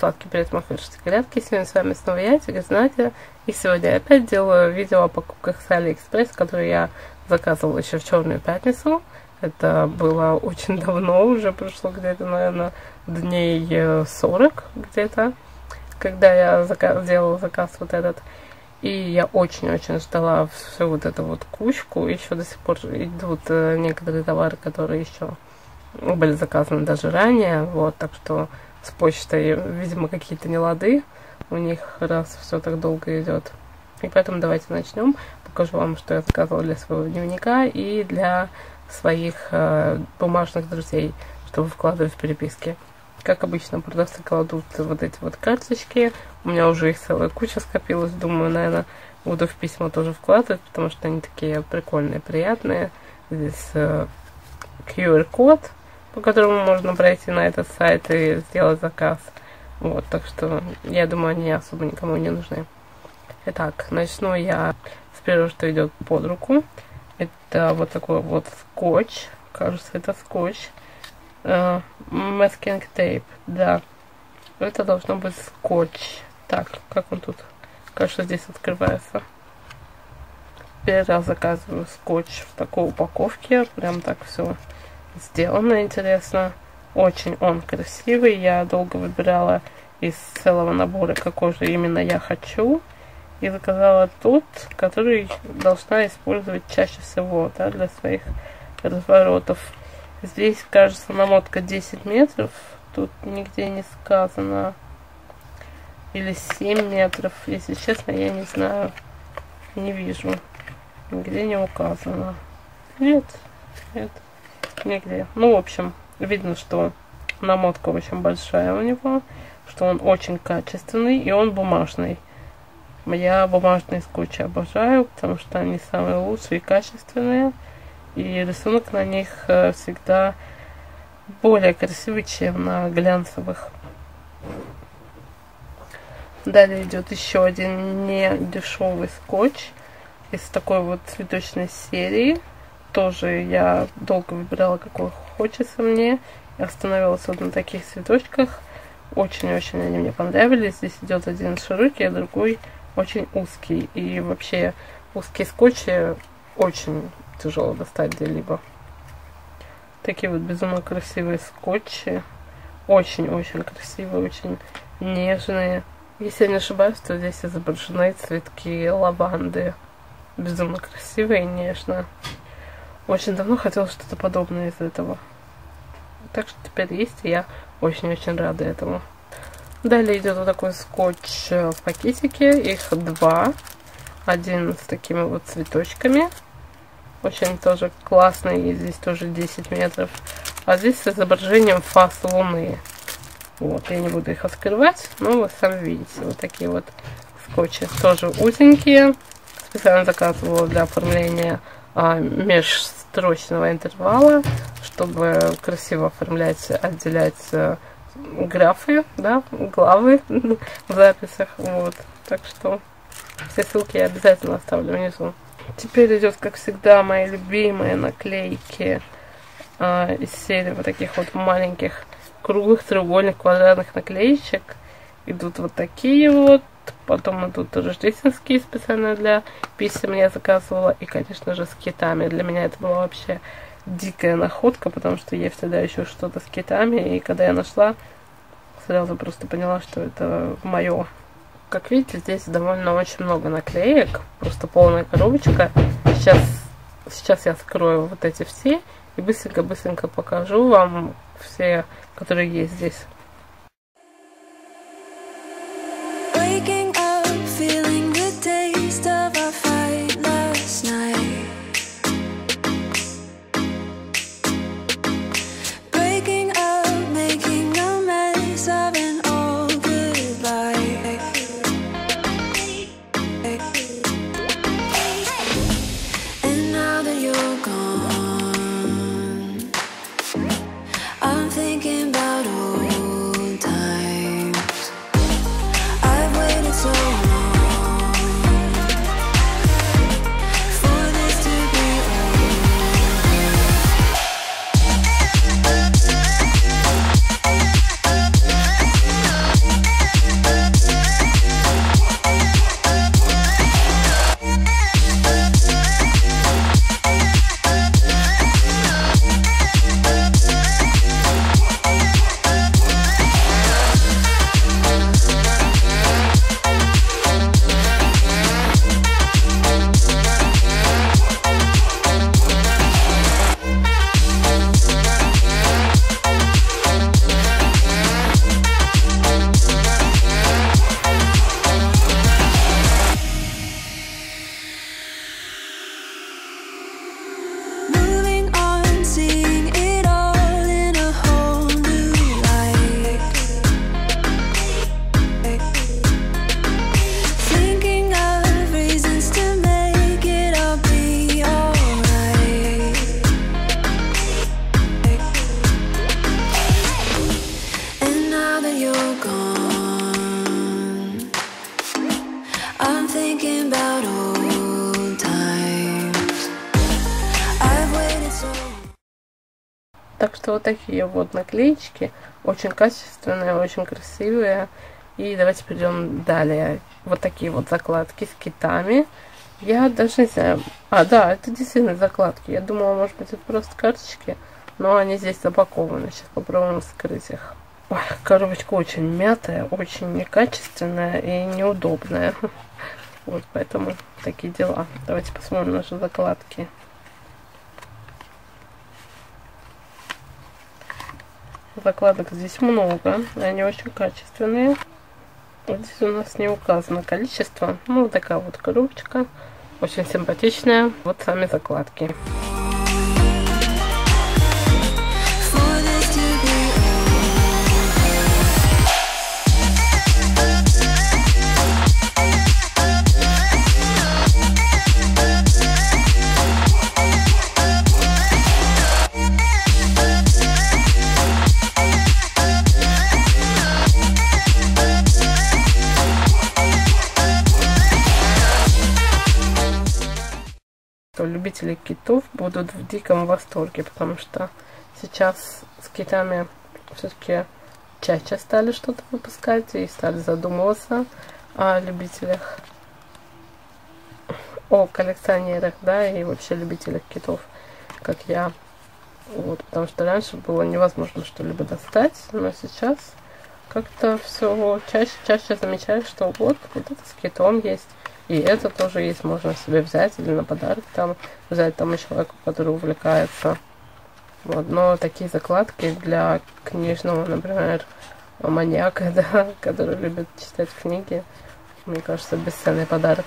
сладкий привет, махнувшись колядки. Сегодня с вами снова я, Тигр. И сегодня я опять делаю видео о покупках с Алиэкспресс, которые я заказывала еще в Черную пятницу. Это было очень давно, уже прошло где-то, наверное, дней 40 где-то, когда я делала заказ вот этот. И я очень-очень ждала всю вот эту вот кучку. Еще до сих пор идут некоторые товары, которые еще были заказаны даже ранее. Вот, так что с почтой, видимо, какие-то нелады у них, раз все так долго идет. И поэтому давайте начнем. Покажу вам, что я заказывала для своего дневника и для своих бумажных друзей, чтобы вкладывать в переписки. Как обычно, продавцы кладут вот эти вот карточки. У меня уже их целая куча скопилась. Думаю, наверное, буду в письма тоже вкладывать, потому что они такие прикольные, приятные. Здесь QR-код, по которому можно пройти на этот сайт и сделать заказ. Вот, так что, я думаю, они особо никому не нужны. Итак, начну я с первого, что идет под руку. Это вот такой вот скотч. Кажется, это скотч. Masking tape, да. Это должно быть скотч. Так, как он тут? Кажется, здесь открывается. Первый раз заказываю скотч в такой упаковке. Прям так все сделано интересно. Очень он красивый. Я долго выбирала из целого набора, какой же именно я хочу. И заказала тот, который должна использовать чаще всего, да, для своих разворотов. Здесь, кажется, намотка 10 метров, тут нигде не сказано, или 7 метров, если честно, я не знаю, не вижу, нигде не указано, нет, нет, нигде. Ну, в общем, видно, что намотка очень большая у него, что он очень качественный и он бумажный. Я бумажные скотчи обожаю, потому что они самые лучшие и качественные. И рисунок на них всегда более красивый, чем на глянцевых. Далее идет еще один недешевый скотч из такой вот цветочной серии. Тоже я долго выбирала, какой хочется мне. Я остановилась вот на таких цветочках. Очень-очень они мне понравились. Здесь идет один широкий, а другой очень узкий. И вообще узкие скотчи очень тяжело достать где-либо. Такие вот безумно красивые скотчи. Очень-очень красивые, очень нежные. Если я не ошибаюсь, то здесь изображены цветки лаванды. Безумно красиво и нежно. Очень давно хотела что-то подобное из этого. Так что теперь есть, и я очень-очень рада этому. Далее идет вот такой скотч в пакетике. Их два. Один с такими вот цветочками. Очень тоже классный, здесь тоже 10 метров. А здесь с изображением фаз Луны. Вот, я не буду их открывать, но вы сами видите. Вот такие вот скотчи. Тоже узенькие. Специально заказывала для оформления межстрочного интервала, чтобы красиво оформлять, отделять графы, да, главы в записях. Вот, так что все ссылки я обязательно оставлю внизу. Теперь идет, как всегда, мои любимые наклейки из серии вот таких вот маленьких круглых, треугольных, квадратных наклеечек. Идут вот такие вот. Потом идут рождественские, специально для писем я заказывала. И, конечно же, с китами. Для меня это была вообще дикая находка, потому что я всегда ищу что-то с китами. И когда я нашла, сразу просто поняла, что это мое. Как видите, здесь довольно очень много наклеек, просто полная коробочка. Сейчас я скрою вот эти все и быстренько-быстренько покажу вам все, которые есть здесь. Thinking about all Так что вот такие вот наклеечки, очень качественные, очень красивые. И давайте перейдем далее. Вот такие вот закладки с китами. Я даже не знаю. А, да, это действительно закладки. Я думала, может быть, это просто карточки. Но они здесь запакованы. Сейчас попробуем вскрыть их. Ой, коробочка очень мятая, очень некачественная и неудобная. Вот поэтому такие дела. Давайте посмотрим наши закладки. Закладок здесь много, они очень качественные. Вот здесь у нас не указано количество. Ну, вот такая вот коробочка, очень симпатичная. Вот сами закладки. Любители китов будут в диком восторге, потому что сейчас с китами все-таки чаще стали что-то выпускать и стали задумываться о любителях, о коллекционерах, да, и вообще любителях китов, как я. Вот, потому что раньше было невозможно что-либо достать, но сейчас как-то все чаще замечаешь, что вот это с китом есть. И это тоже есть, можно себе взять или на подарок там взять тому человеку, который увлекается. Вот. Но такие закладки для книжного, например, маньяка, да, который любит читать книги, мне кажется, бесценный подарок.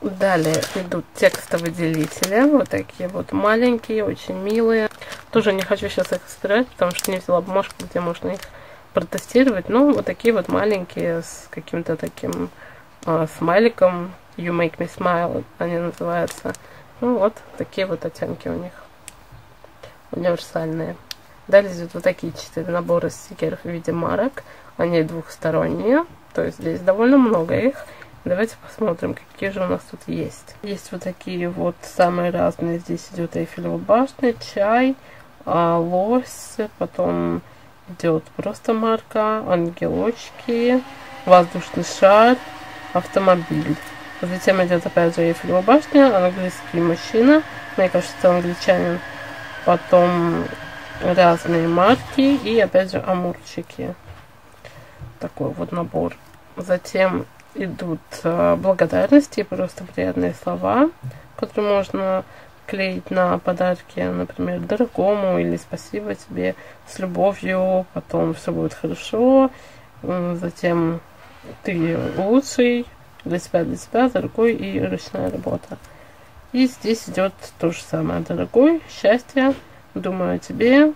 Далее идут текстовые делители, вот такие вот маленькие, очень милые. Тоже не хочу сейчас их собирать, потому что не взяла бумажку, где можно их протестировать. Но вот такие вот маленькие с каким-то таким... смайликом, You Make Me Smile они называются. Ну вот, такие вот оттенки у них универсальные. Далее идут вот такие 4 набора стикеров в виде марок. Они двухсторонние, то есть здесь довольно много их. Давайте посмотрим, какие же у нас тут есть. Есть вот такие вот самые разные. Здесь идет Эйфелева башня, чай, лось, потом идет просто марка, ангелочки, воздушный шар, автомобиль. Затем идет опять же Эйфелева башня, английский мужчина, мне кажется, это англичанин. Потом разные марки и опять же амурчики. Такой вот набор. Затем идут благодарности и просто приятные слова, которые можно клеить на подарки, например, дорогому или спасибо тебе, с любовью, потом все будет хорошо. Затем ты лучший, для себя, дорогой, и ручная работа. И здесь идет то же самое. Дорогой, счастье, думаю о тебе.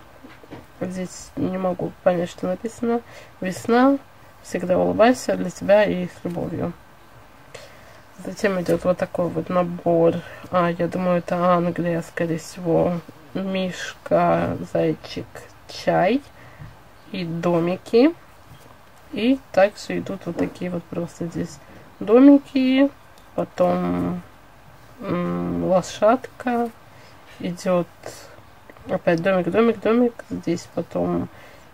Здесь не могу понять, что написано. Весна, всегда улыбайся, для тебя и с любовью. Затем идет вот такой вот набор. Я думаю, это Англия, скорее всего. Мишка, зайчик, чай и домики. И также идут вот такие вот просто здесь домики, потом лошадка, идет опять домик, здесь потом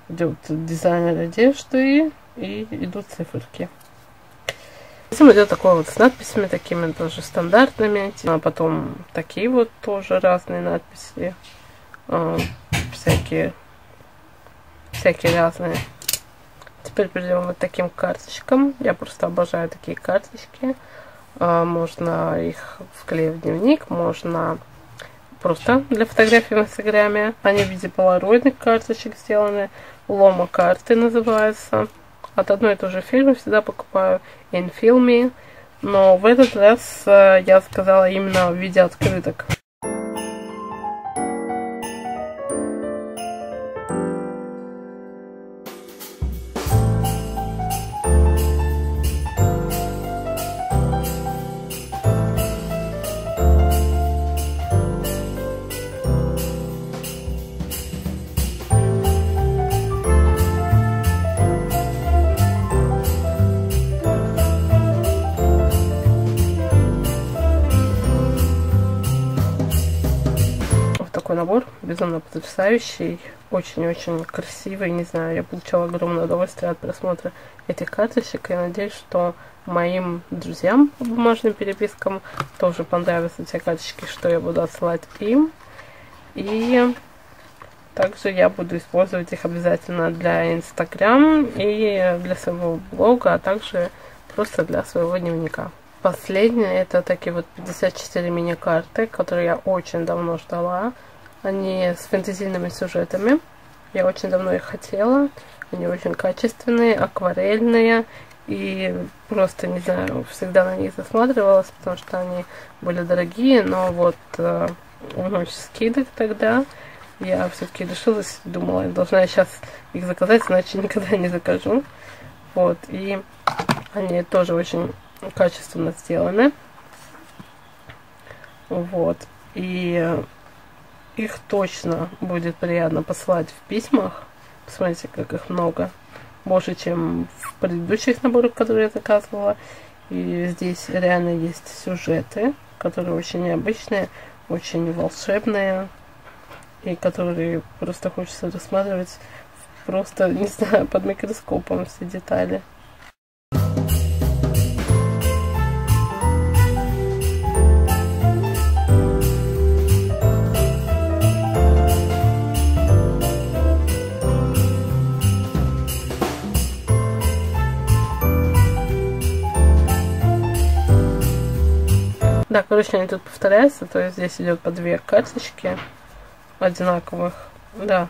идет дизайнер одежды и идут циферки. Затем идет такое вот с надписями, такими тоже стандартными, а потом такие вот тоже разные надписи, всякие разные. Теперь перейдем вот таким карточкам. Я просто обожаю такие карточки. Можно их вклеить в дневник, можно просто для фотографий в инстаграме. Они в виде полароидных карточек сделаны. Лома карты называется. От одной и той же фирмы всегда покупаю Infilmi. Но в этот раз я заказала именно в виде открыток. такой набор, безумно потрясающий, очень-очень красивый, не знаю, я получала огромное удовольствие от просмотра этих карточек, и надеюсь, что моим друзьям по бумажным перепискам тоже понравятся те карточки, что я буду отсылать им, и также я буду использовать их обязательно для Инстаграм и для своего блога, а также просто для своего дневника. Последнее, это такие вот 54 мини-карты, которые я очень давно ждала. Они с фэнтезийными сюжетами. Я очень давно их хотела. Они очень качественные, акварельные. И просто, не знаю, всегда на них засматривалась, потому что они были дорогие. Но вот в ночь скидок тогда я все-таки решилась, думала, я должна сейчас их заказать, иначе никогда не закажу. Вот, и они тоже очень качественно сделаны, вот, и их точно будет приятно посылать в письмах. Посмотрите, как их много, больше, чем в предыдущих наборах, которые я заказывала, и здесь реально есть сюжеты, которые очень необычные, очень волшебные, и которые просто хочется рассматривать, просто, не знаю, под микроскопом все детали. Да, короче, они тут повторяются, то есть здесь идет по две карточки одинаковых. Да.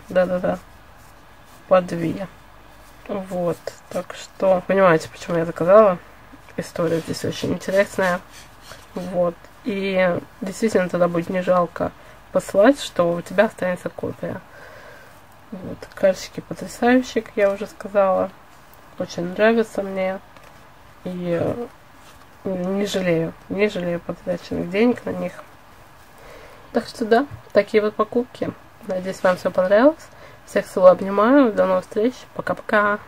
По две. Вот, так что понимаете, почему я заказала. История здесь очень интересная. Вот, и действительно тогда будет не жалко послать, что у тебя останется копия. Вот, карточки потрясающие, как я уже сказала. Очень нравятся мне. И не жалею потраченных денег на них. Так что да, такие вот покупки. Надеюсь, вам все понравилось. Всех целую, обнимаю. До новых встреч. Пока-пока.